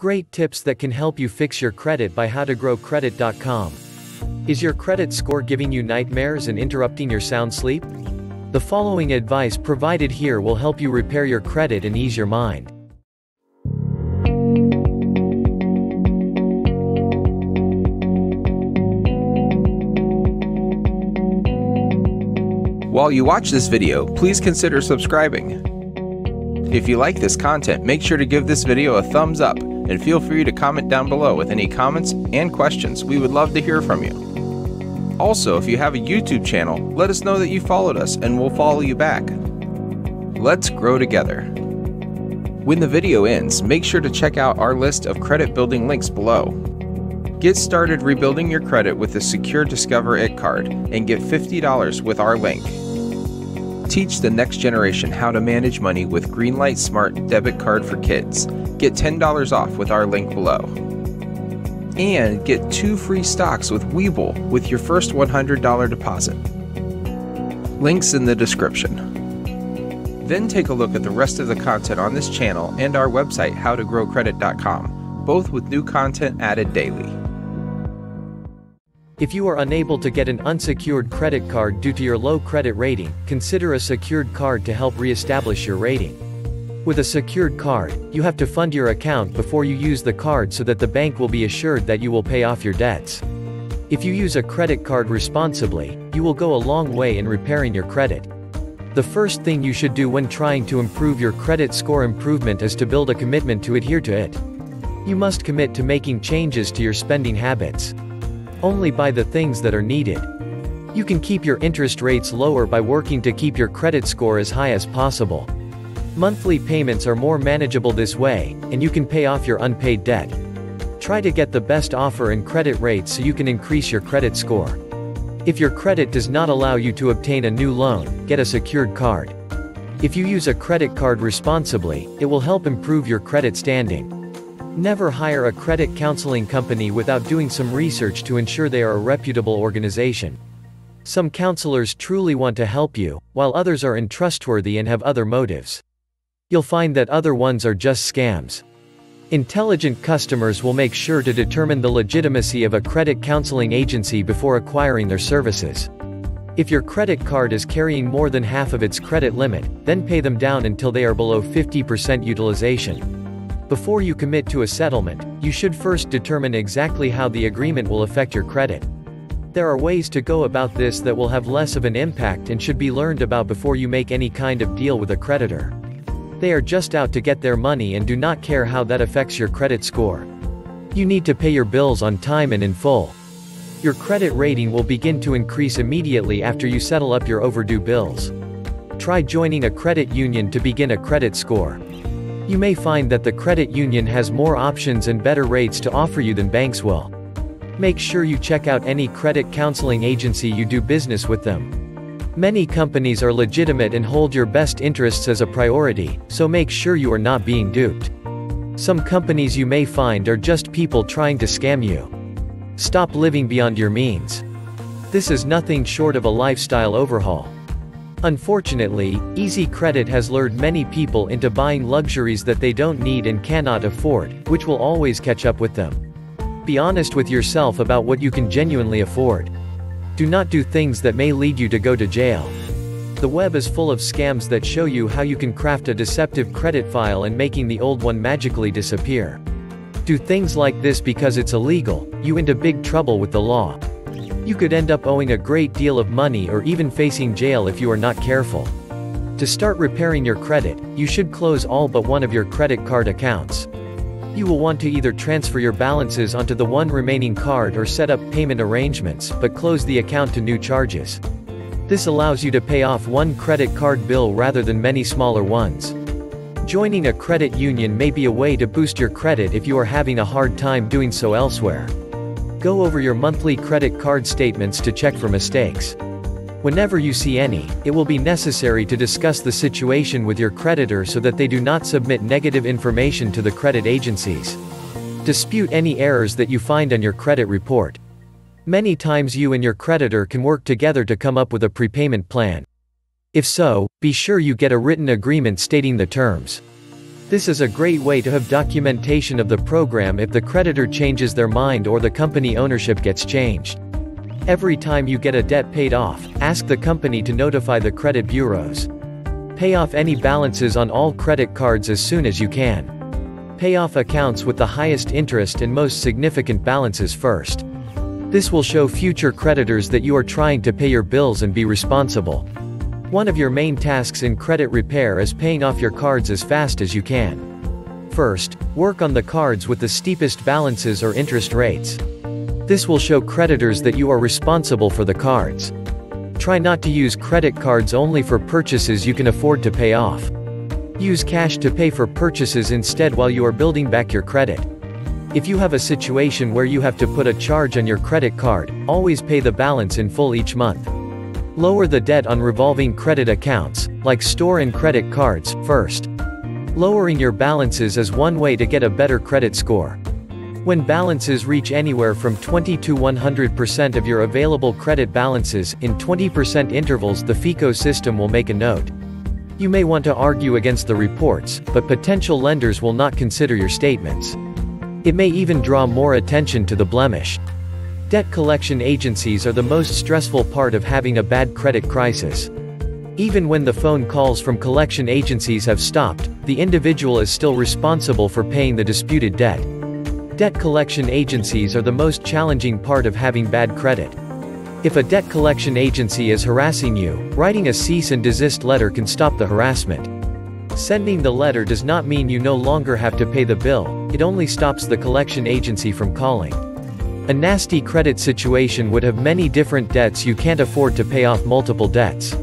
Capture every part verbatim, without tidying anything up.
Great tips that can help you fix your credit by how to grow credit dot com. Is your credit score giving you nightmares and interrupting your sound sleep? The following advice provided here will help you repair your credit and ease your mind. While you watch this video, please consider subscribing. If you like this content, make sure to give this video a thumbs up and feel free to comment down below with any comments and questions. We would love to hear from you. Also, if you have a YouTube channel, let us know that you followed us and we'll follow you back. Let's grow together. When the video ends, make sure to check out our list of credit building links below. Get started rebuilding your credit with the secure Discover It card and get fifty dollars with our link. Teach the next generation how to manage money with Greenlight Smart Debit Card for Kids. Get ten dollars off with our link below. And get two free stocks with Webull with your first one hundred dollar deposit. Links in the description. Then take a look at the rest of the content on this channel and our website how to grow credit dot com, both with new content added daily. If you are unable to get an unsecured credit card due to your low credit rating, consider a secured card to help re-establish your rating. With a secured card, you have to fund your account before you use the card so that the bank will be assured that you will pay off your debts. If you use a credit card responsibly, you will go a long way in repairing your credit. The first thing you should do when trying to improve your credit score improvement is to build a commitment to adhere to it. You must commit to making changes to your spending habits. Only buy the things that are needed. You can keep your interest rates lower by working to keep your credit score as high as possible. Monthly payments are more manageable this way, and you can pay off your unpaid debt. Try to get the best offer and credit rates so you can increase your credit score. If your credit does not allow you to obtain a new loan, get a secured card. If you use a credit card responsibly, it will help improve your credit standing. Never hire a credit counseling company without doing some research to ensure they are a reputable organization. Some counselors truly want to help you, while others are untrustworthy and have other motives. You'll find that other ones are just scams. Intelligent customers will make sure to determine the legitimacy of a credit counseling agency before acquiring their services. If your credit card is carrying more than half of its credit limit, then pay them down until they are below fifty percent utilization. Before you commit to a settlement, you should first determine exactly how the agreement will affect your credit. There are ways to go about this that will have less of an impact and should be learned about before you make any kind of deal with a creditor. They are just out to get their money and do not care how that affects your credit score. You need to pay your bills on time and in full. Your credit rating will begin to increase immediately after you settle up your overdue bills. Try joining a credit union to begin a credit score. You may find that the credit union has more options and better rates to offer you than banks will. Make sure you check out any credit counseling agency you do business with them. Many companies are legitimate and hold your best interests as a priority, so make sure you are not being duped. Some companies you may find are just people trying to scam you. Stop living beyond your means. This is nothing short of a lifestyle overhaul. Unfortunately, easy credit has lured many people into buying luxuries that they don't need and cannot afford, which will always catch up with them. Be honest with yourself about what you can genuinely afford. Do not do things that may lead you to go to jail. The web is full of scams that show you how you can craft a deceptive credit file and making the old one magically disappear. Do things like this because it's illegal, you into big trouble with the law. You could end up owing a great deal of money or even facing jail if you are not careful. To start repairing your credit, you should close all but one of your credit card accounts. You will want to either transfer your balances onto the one remaining card or set up payment arrangements, but close the account to new charges. This allows you to pay off one credit card bill rather than many smaller ones. Joining a credit union may be a way to boost your credit if you are having a hard time doing so elsewhere. Go over your monthly credit card statements to check for mistakes. Whenever you see any, it will be necessary to discuss the situation with your creditor so that they do not submit negative information to the credit agencies. Dispute any errors that you find on your credit report. Many times you and your creditor can work together to come up with a prepayment plan. If so, be sure you get a written agreement stating the terms. This is a great way to have documentation of the program if the creditor changes their mind or the company ownership gets changed. Every time you get a debt paid off, ask the company to notify the credit bureaus. Pay off any balances on all credit cards as soon as you can. Pay off accounts with the highest interest and most significant balances first. This will show future creditors that you are trying to pay your bills and be responsible. One of your main tasks in credit repair is paying off your cards as fast as you can. First, work on the cards with the steepest balances or interest rates. This will show creditors that you are responsible for the cards. Try not to use credit cards only for purchases you can afford to pay off. Use cash to pay for purchases instead while you are building back your credit. If you have a situation where you have to put a charge on your credit card, always pay the balance in full each month. Lower the debt on revolving credit accounts, like store and credit cards, first. Lowering your balances is one way to get a better credit score. When balances reach anywhere from twenty to one hundred percent of your available credit balances, in twenty percent intervals, the FICO system will make a note. You may want to argue against the reports, but potential lenders will not consider your statements. It may even draw more attention to the blemish. Debt collection agencies are the most stressful part of having a bad credit crisis. Even when the phone calls from collection agencies have stopped, the individual is still responsible for paying the disputed debt. Debt collection agencies are the most challenging part of having bad credit. If a debt collection agency is harassing you, writing a cease and desist letter can stop the harassment. Sending the letter does not mean you no longer have to pay the bill, it only stops the collection agency from calling. A nasty credit situation would have many different debts you can't afford to pay off multiple debts.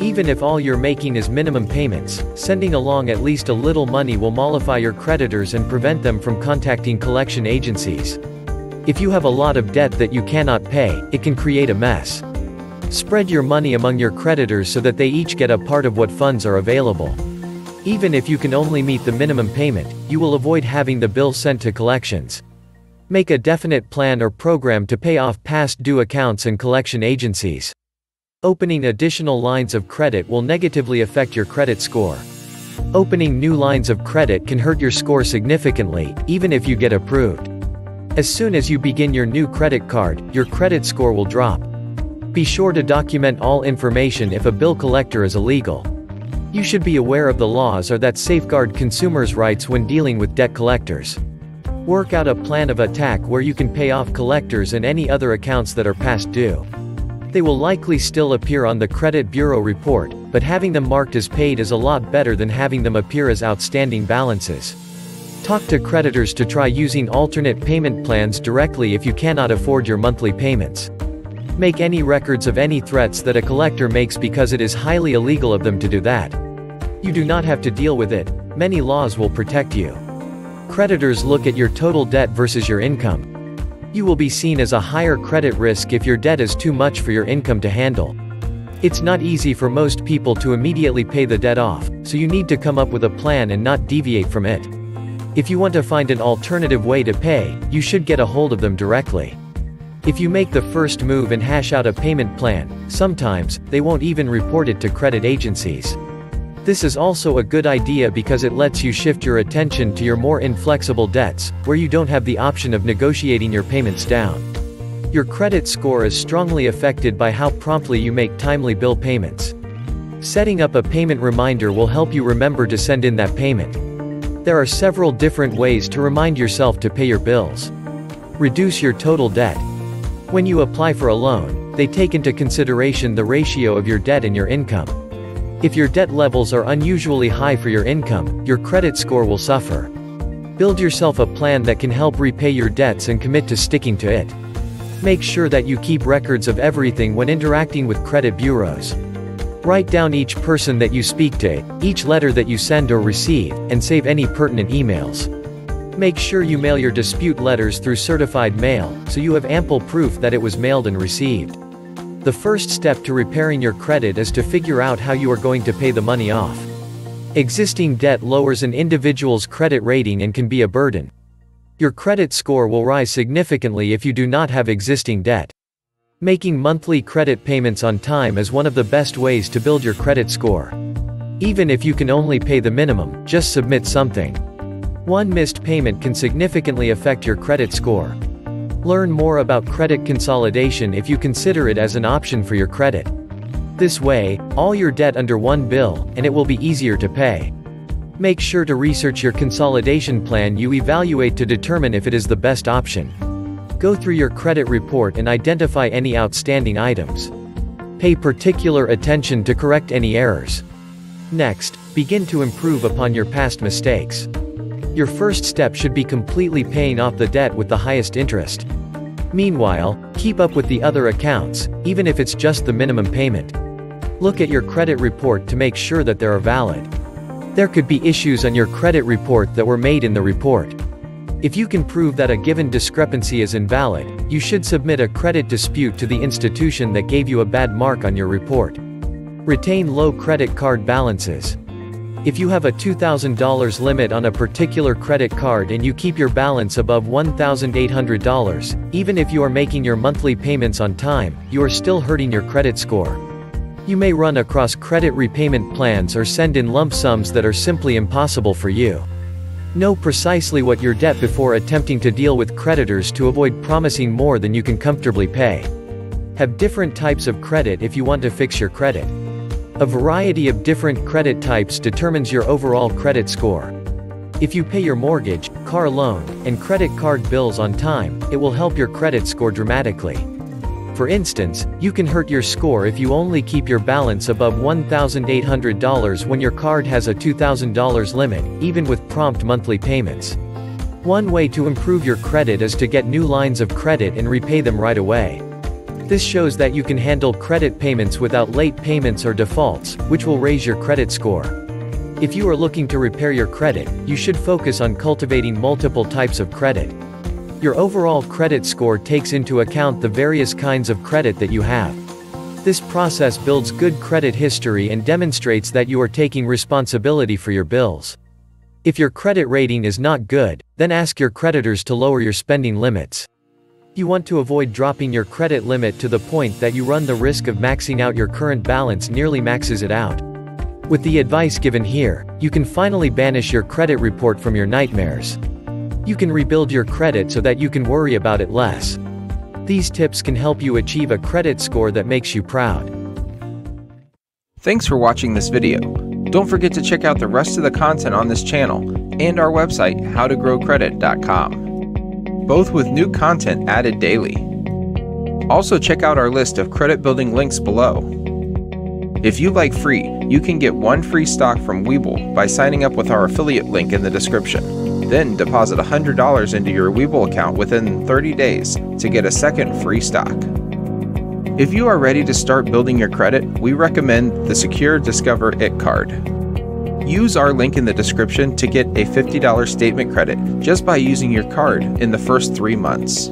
Even if all you're making is minimum payments, sending along at least a little money will mollify your creditors and prevent them from contacting collection agencies. If you have a lot of debt that you cannot pay, it can create a mess. Spread your money among your creditors so that they each get a part of what funds are available. Even if you can only meet the minimum payment, you will avoid having the bill sent to collections. Make a definite plan or program to pay off past due accounts and collection agencies. Opening additional lines of credit will negatively affect your credit score. Opening new lines of credit can hurt your score significantly, even if you get approved. As soon as you begin your new credit card, your credit score will drop. Be sure to document all information if a bill collector is illegal. You should be aware of the laws or that safeguard consumers' rights when dealing with debt collectors. Work out a plan of attack where you can pay off collectors and any other accounts that are past due. They will likely still appear on the credit bureau report, but having them marked as paid is a lot better than having them appear as outstanding balances. Talk to creditors to try using alternate payment plans directly if you cannot afford your monthly payments. Make any records of any threats that a collector makes because it is highly illegal of them to do that. You do not have to deal with it, many laws will protect you. Creditors look at your total debt versus your income. You will be seen as a higher credit risk if your debt is too much for your income to handle. It's not easy for most people to immediately pay the debt off, so you need to come up with a plan and not deviate from it. If you want to find an alternative way to pay, you should get a hold of them directly. If you make the first move and hash out a payment plan, sometimes they won't even report it to credit agencies. This is also a good idea because it lets you shift your attention to your more inflexible debts, where you don't have the option of negotiating your payments down. Your credit score is strongly affected by how promptly you make timely bill payments. Setting up a payment reminder will help you remember to send in that payment. There are several different ways to remind yourself to pay your bills. Reduce your total debt. When you apply for a loan, they take into consideration the ratio of your debt and your income. If your debt levels are unusually high for your income, your credit score will suffer. Build yourself a plan that can help repay your debts and commit to sticking to it. Make sure that you keep records of everything when interacting with credit bureaus. Write down each person that you speak to, each letter that you send or receive, and save any pertinent emails. Make sure you mail your dispute letters through certified mail, so you have ample proof that it was mailed and received. The first step to repairing your credit is to figure out how you are going to pay the money off. Existing debt lowers an individual's credit rating and can be a burden. Your credit score will rise significantly if you do not have existing debt. Making monthly credit payments on time is one of the best ways to build your credit score. Even if you can only pay the minimum, just submit something. One missed payment can significantly affect your credit score. Learn more about credit consolidation if you consider it as an option for your credit. This way, all your debt under one bill, and it will be easier to pay. Make sure to research your consolidation plan you evaluate to determine if it is the best option. Go through your credit report and identify any outstanding items. Pay particular attention to correct any errors. Next, begin to improve upon your past mistakes. Your first step should be completely paying off the debt with the highest interest. Meanwhile, keep up with the other accounts, even if it's just the minimum payment. Look at your credit report to make sure that they are valid. There could be issues on your credit report that were made in the report. If you can prove that a given discrepancy is invalid, you should submit a credit dispute to the institution that gave you a bad mark on your report. Retain low credit card balances. If you have a two thousand dollar limit on a particular credit card and you keep your balance above one thousand eight hundred dollars, even if you are making your monthly payments on time, you are still hurting your credit score. You may run across credit repayment plans or send in lump sums that are simply impossible for you. Know precisely what your debt before attempting to deal with creditors to avoid promising more than you can comfortably pay. Have different types of credit if you want to fix your credit. A variety of different credit types determines your overall credit score. If you pay your mortgage, car loan, and credit card bills on time, it will help your credit score dramatically. For instance, you can hurt your score if you only keep your balance above one thousand eight hundred dollars when your card has a two thousand dollar limit, even with prompt monthly payments. One way to improve your credit is to get new lines of credit and repay them right away. This shows that you can handle credit payments without late payments or defaults, which will raise your credit score. If you are looking to repair your credit, you should focus on cultivating multiple types of credit. Your overall credit score takes into account the various kinds of credit that you have. This process builds good credit history and demonstrates that you are taking responsibility for your bills. If your credit rating is not good, then ask your creditors to lower your spending limits. You want to avoid dropping your credit limit to the point that you run the risk of maxing out your current balance nearly maxes it out. With the advice given here, you can finally banish your credit report from your nightmares. You can rebuild your credit so that you can worry about it less. These tips can help you achieve a credit score that makes you proud. Thanks for watching this video. Don't forget to check out the rest of the content on this channel and our website, how to grow credit dot com, both with new content added daily. Also check out our list of credit building links below. If you like free, you can get one free stock from Webull by signing up with our affiliate link in the description. Then deposit one hundred dollars into your Webull account within thirty days to get a second free stock. If you are ready to start building your credit, we recommend the secure Discover It Card. Use our link in the description to get a fifty dollar statement credit just by using your card in the first three months.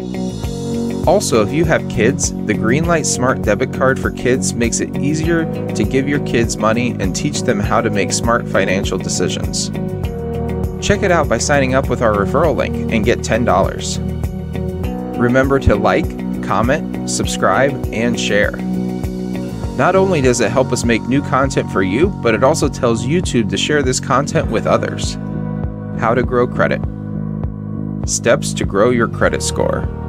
Also, if you have kids, the Greenlight Smart Debit Card for kids makes it easier to give your kids money and teach them how to make smart financial decisions. Check it out by signing up with our referral link and get ten dollars. Remember to like, comment, subscribe, and share. Not only does it help us make new content for you, but it also tells YouTube to share this content with others. How to grow credit. Steps to grow your credit score.